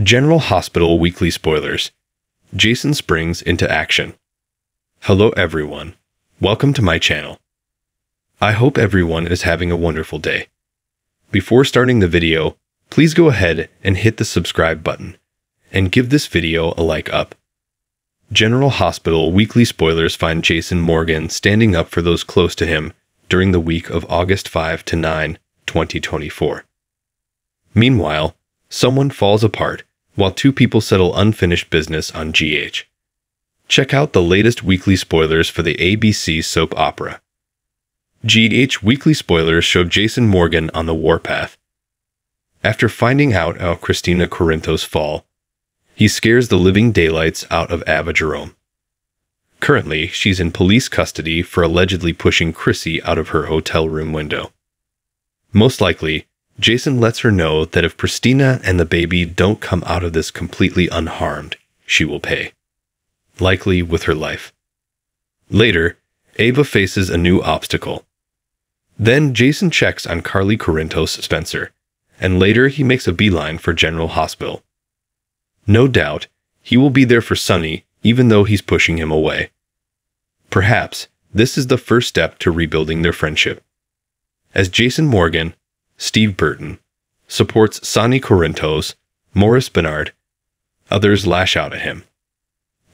General Hospital Weekly Spoilers. Jason springs into action. Hello everyone. Welcome to my channel. I hope everyone is having a wonderful day. Before starting the video, please go ahead and hit the subscribe button, and give this video a like up. General Hospital Weekly Spoilers find Jason Morgan standing up for those close to him during the week of August 5 to 9, 2024. Meanwhile, someone falls apart while two people settle unfinished business on GH. Check out the latest weekly spoilers for the ABC soap opera. GH Weekly Spoilers show Jason Morgan on the warpath. After finding out how Kristina Corinthos fall, he scares the living daylights out of Ava Jerome. Currently, she's in police custody for allegedly pushing Chrissy out of her hotel room window. Most likely, Jason lets her know that if Kristina and the baby don't come out of this completely unharmed, she will pay. Likely with her life. Later, Ava faces a new obstacle. Then Jason checks on Carly Corinthos Spencer, and later he makes a beeline for General Hospital. No doubt, he will be there for Sonny, even though he's pushing him away. Perhaps this is the first step to rebuilding their friendship. As Jason Morgan, Steve Burton, supports Sonny Corinthos, Morris Bernard, others lash out at him.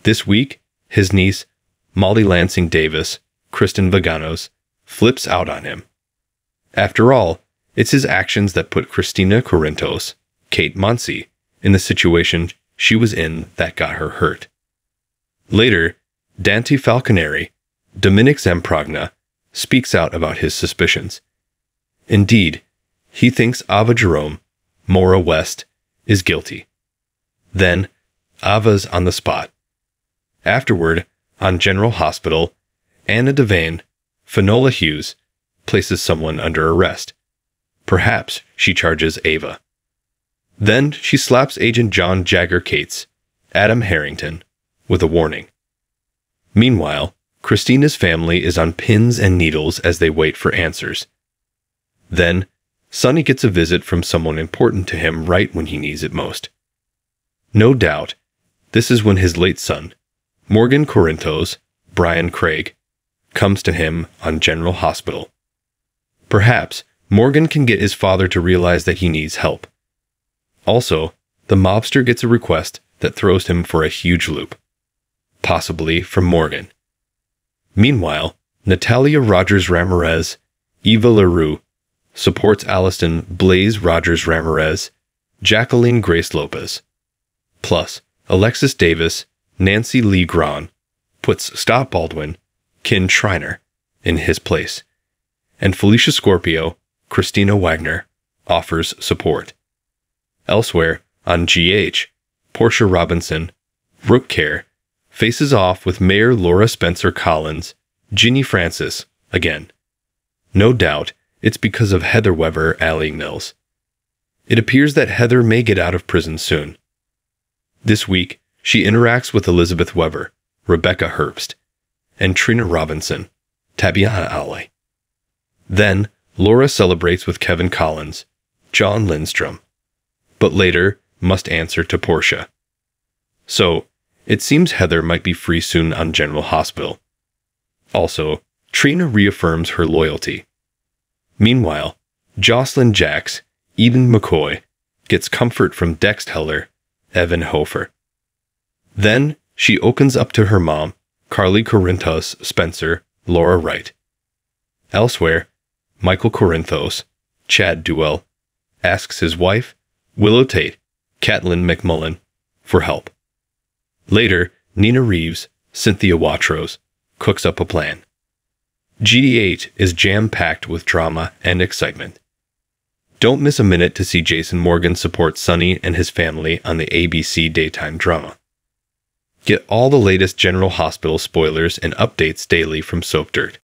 This week, his niece, Molly Lansing Davis, Kristen Vaganos, flips out on him. After all, it's his actions that put Kristina Corinthos, Kate Monsey, in the situation she was in that got her hurt. Later, Dante Falconeri, Dominic Zampragna, speaks out about his suspicions. Indeed, he thinks Ava Jerome, Maura West, is guilty. Then, Ava's on the spot. Afterward, on General Hospital, Anna Devane, Finola Hughes, places someone under arrest. Perhaps she charges Ava. Then she slaps Agent John Jagger Cates, Adam Harrington, with a warning. Meanwhile, Kristina's family is on pins and needles as they wait for answers. Then, Sonny gets a visit from someone important to him right when he needs it most. No doubt, this is when his late son, Morgan Corinthos, Brian Craig, comes to him on General Hospital. Perhaps Morgan can get his father to realize that he needs help. Also, the mobster gets a request that throws him for a huge loop, possibly from Morgan. Meanwhile, Natalia Rogers Ramirez, Eva LaRue, supports Allison Blaise Rogers Ramirez, Jacqueline Grace Lopez. Plus, Alexis Davis, Nancy Lee Grahn, puts Scott Baldwin, Ken Schreiner, in his place. And Felicia Scorpio, Christina Wagner, offers support. Elsewhere, on GH, Portia Robinson, Rook Care, faces off with Mayor Laura Spencer Collins, Ginny Francis, again. No doubt, it's because of Heather Weber Allie Mills. It appears that Heather may get out of prison soon. This week, she interacts with Elizabeth Weber, Rebecca Herbst, and Trina Robinson, Tabiana Alley. Then, Laura celebrates with Kevin Collins, John Lindstrom, but later must answer to Portia. So, it seems Heather might be free soon on General Hospital. Also, Trina reaffirms her loyalty. Meanwhile, Jocelyn Jacks, Eden McCoy, gets comfort from Dex Heller, Evan Hofer. Then, she opens up to her mom, Carly Corinthos Spencer, Laura Wright. Elsewhere, Michael Corinthos, Chad Duell, asks his wife, Willow Tate, Catelyn McMullen, for help. Later, Nina Reeves, Cynthia Watros, cooks up a plan. GD8 is jam-packed with drama and excitement. Don't miss a minute to see Jason Morgan support Sonny and his family on the ABC daytime drama. Get all the latest General Hospital spoilers and updates daily from Soap Dirt.